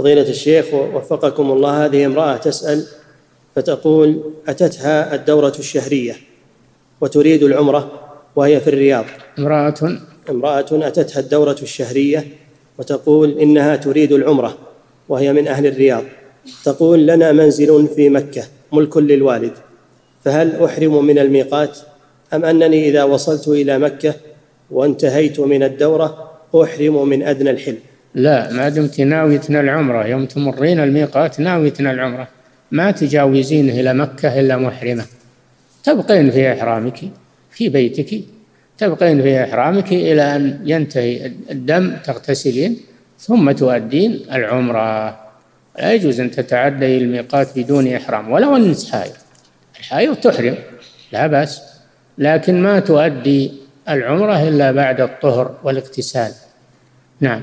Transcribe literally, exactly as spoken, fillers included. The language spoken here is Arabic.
فضيلة الشيخ ووفقكم الله، هذه امرأة تسأل فتقول: أتتها الدورة الشهرية وتريد العمرة وهي في الرياض. امرأة امرأة أتتها الدورة الشهرية وتقول إنها تريد العمرة وهي من أهل الرياض، تقول: لنا منزل في مكة ملك للوالد، فهل أحرم من الميقات أم أنني إذا وصلت إلى مكة وانتهيت من الدورة أحرم من أدنى الحل؟ لا، ما دمت ناويتنا العمرة، يوم تمرين الميقات ناويتنا العمرة، ما تجاوزين إلى مكة إلا محرمة، تبقين في إحرامك في بيتك، تبقين في إحرامك إلى أن ينتهي الدم، تغتسلين ثم تؤدين العمرة. لا يجوز أن تتعدي الميقات بدون إحرام، ولو أن الحائض الحائض تحرم لا بأس، لكن ما تؤدي العمرة إلا بعد الطهر والاغتسال. نعم.